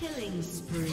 Killing spree.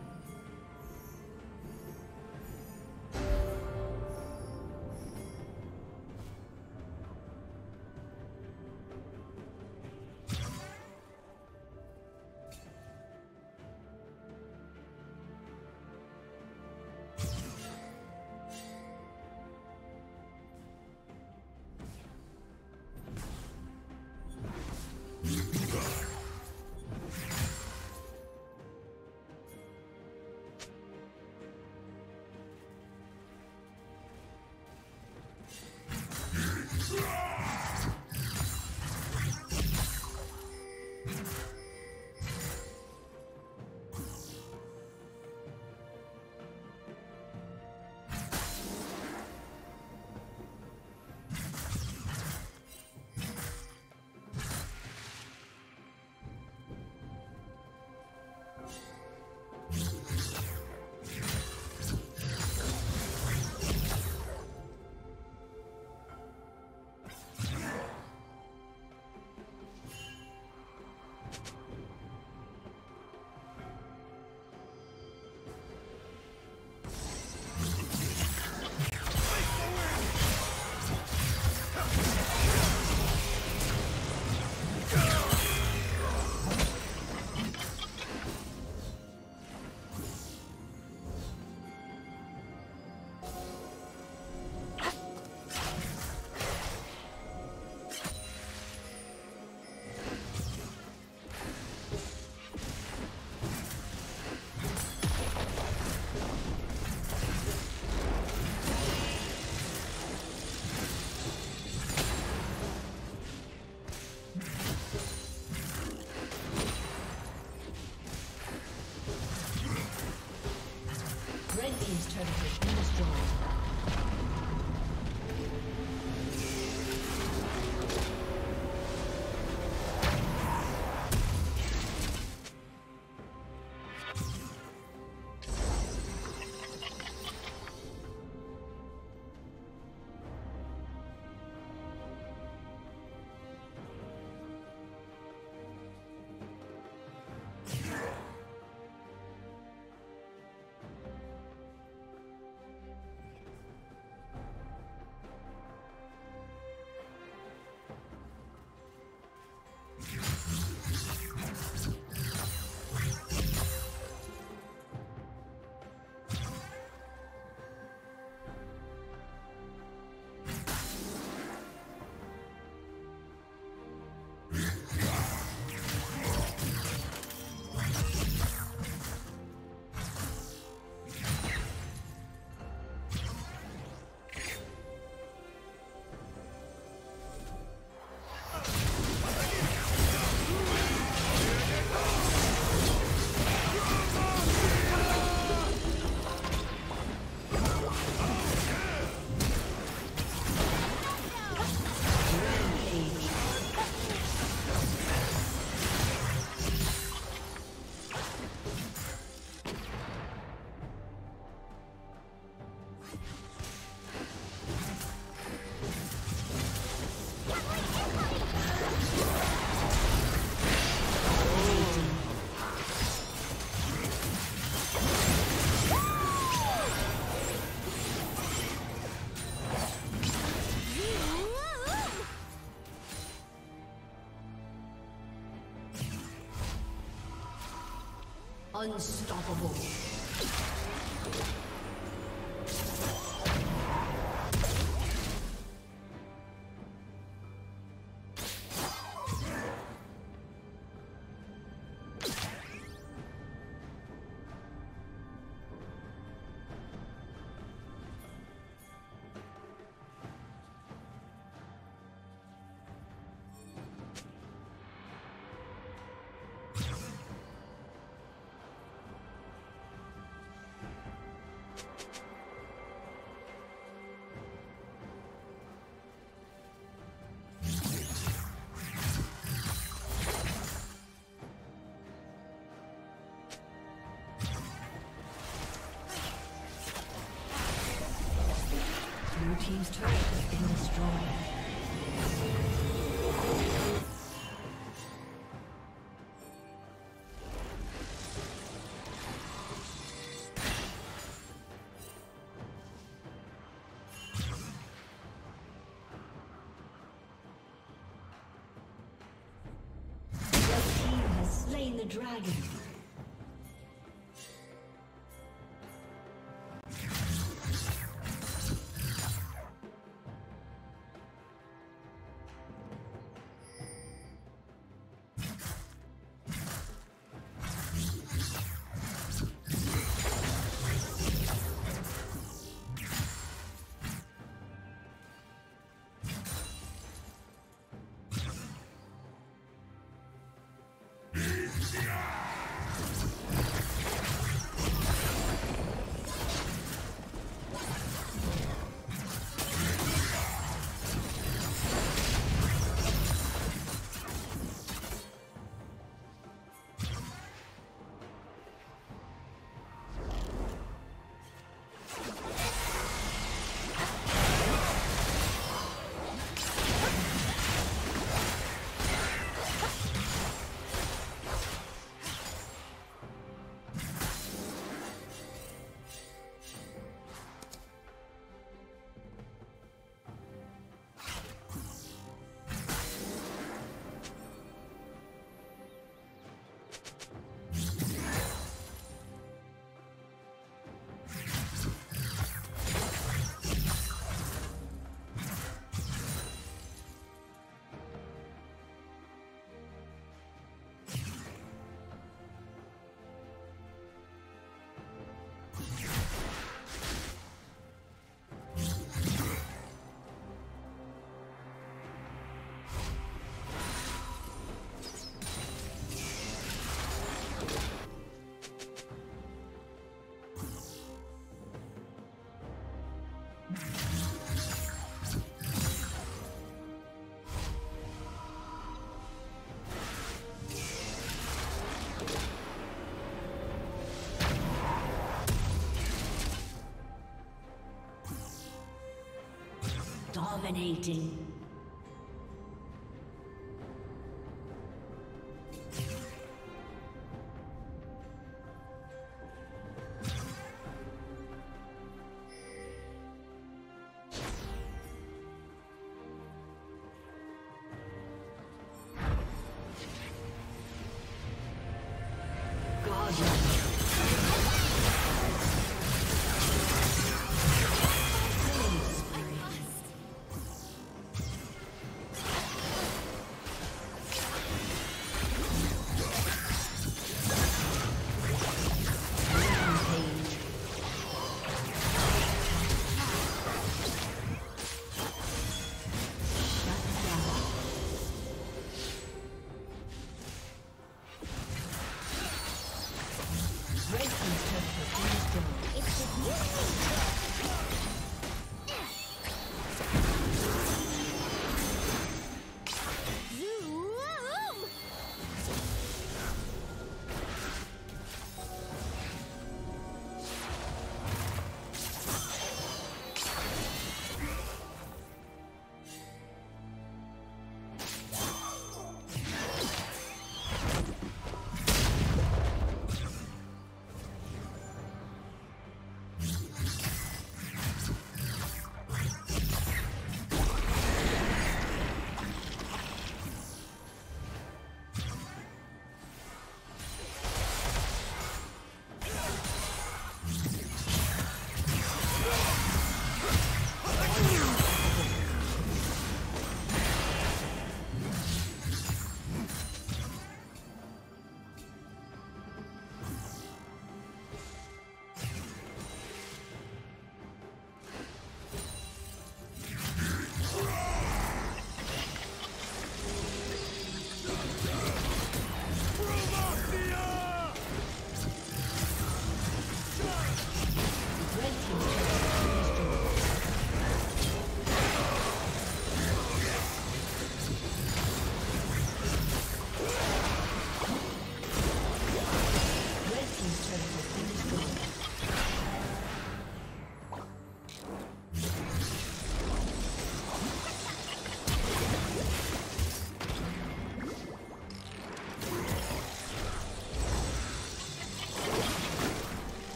Unstoppable. Team's turret has been destroyed. dragon. Dominating.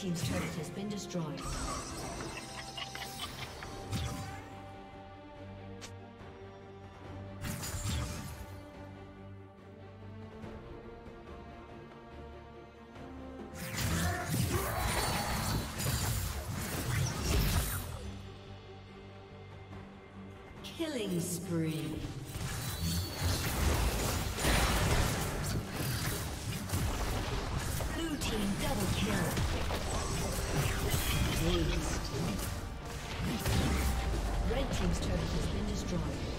team's turret has been destroyed. Killing spree. Blue team double kill. Waste. Red team's turret has been destroyed.